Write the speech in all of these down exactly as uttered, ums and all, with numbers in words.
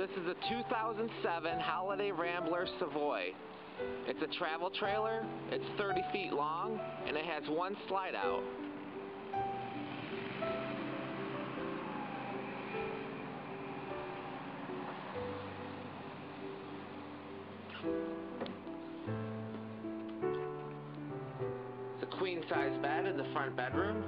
This is a two thousand seven Holiday Rambler Savoy. It's a travel trailer, it's thirty feet long, and it has one slide out. It's a queen size bed in the front bedroom.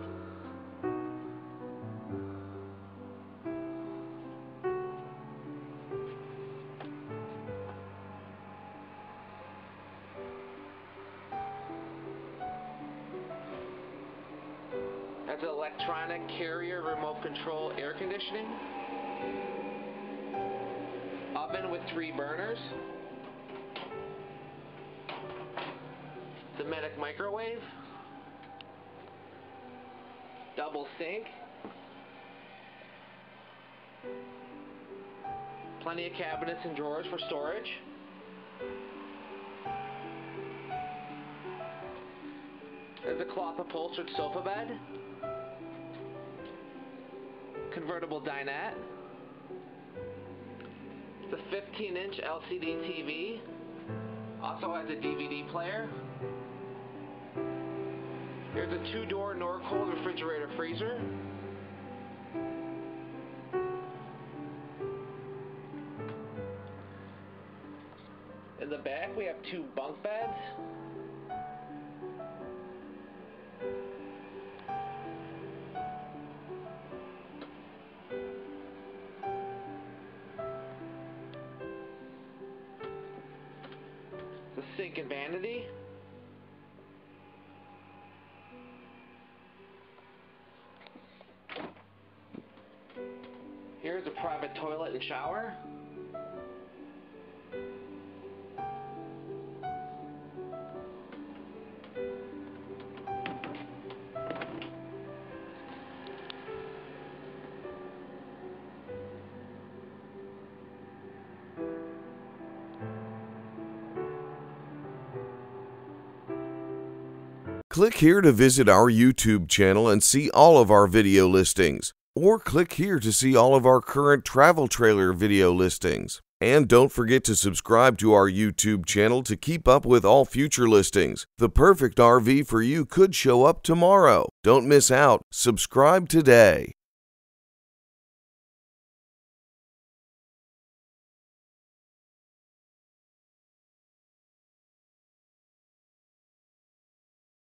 Has electronic carrier remote control air conditioning, oven with three burners, Dometic microwave, double sink, plenty of cabinets and drawers for storage. There's a cloth upholstered sofa bed. Convertible dinette. It's a fifteen inch L C D T V. Also has a D V D player. Here's a two-door Norcold refrigerator freezer. In the back we have two bunk beds. Sink and vanity. Here's a private toilet and shower. Click here to visit our YouTube channel and see all of our video listings. Or click here to see all of our current travel trailer video listings. And don't forget to subscribe to our YouTube channel to keep up with all future listings. The perfect R V for you could show up tomorrow. Don't miss out. Subscribe today.